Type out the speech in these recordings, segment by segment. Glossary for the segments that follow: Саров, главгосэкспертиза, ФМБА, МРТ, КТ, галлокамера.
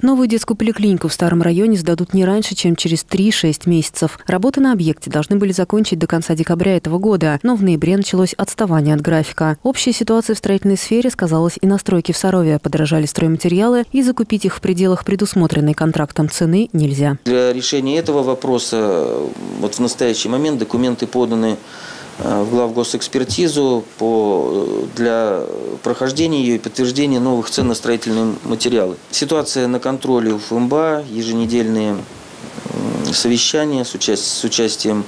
Новую детскую поликлинику в старом районе сдадут не раньше, чем через 3-6 месяцев. Работы на объекте должны были закончить до конца декабря этого года, но в ноябре началось отставание от графика. Общая ситуация в строительной сфере сказалась и на стройке в Сарове. Подорожали стройматериалы, и закупить их в пределах предусмотренной контрактом цены нельзя. Для решения этого вопроса вот в настоящий момент документы поданы в главгосэкспертизу для прохождения ее и подтверждения новых цен на строительные материалы. Ситуация на контроле у ФМБА, еженедельные совещания с участием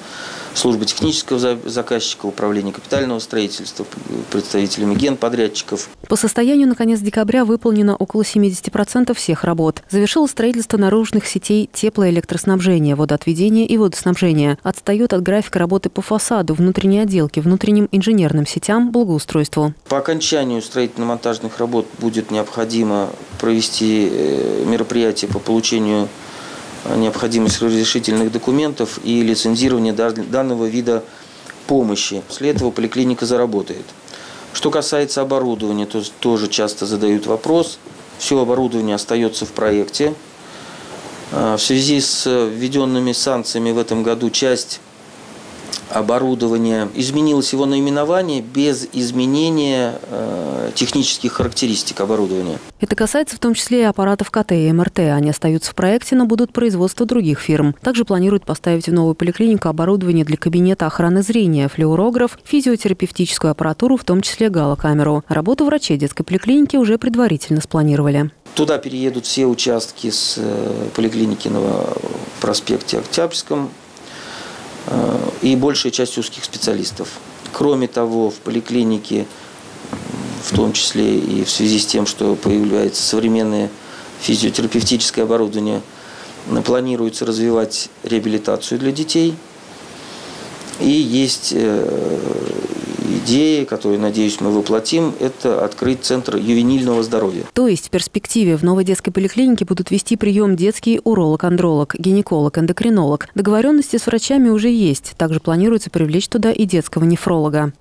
службы технического заказчика, управления капитального строительства, представителями генподрядчиков. По состоянию на конец декабря выполнено около 70% всех работ. Завершилось строительство наружных сетей теплоэлектроснабжения, водоотведения и водоснабжения. Отстает от графика работы по фасаду, внутренней отделке, внутренним инженерным сетям, благоустройству. По окончанию строительно-монтажных работ будет необходимо провести мероприятие по получению необходимость разрешительных документов и лицензирования данного вида помощи. После этого поликлиника заработает. Что касается оборудования, то тоже часто задают вопрос. Все оборудование остается в проекте. В связи с введенными санкциями в этом году часть оборудования изменилось его наименование без изменения технических характеристик оборудования. Это касается в том числе и аппаратов КТ и МРТ. Они остаются в проекте, но будут производство других фирм. Также планируют поставить в новую поликлинику оборудование для кабинета охраны зрения, флюорограф, физиотерапевтическую аппаратуру, в том числе галлокамеру. Работу врачей детской поликлиники уже предварительно спланировали. Туда переедут все участки с поликлиники на проспекте Октябрьском и большая часть узких специалистов. Кроме того, в поликлинике, в том числе и в связи с тем, что появляется современное физиотерапевтическое оборудование, планируется развивать реабилитацию для детей. И есть идея, которую, надеюсь, мы воплотим, это открыть центр ювенильного здоровья. То есть в перспективе в новой детской поликлинике будут вести прием детский уролог-андролог, гинеколог, эндокринолог. Договоренности с врачами уже есть. Также планируется привлечь туда и детского нефролога.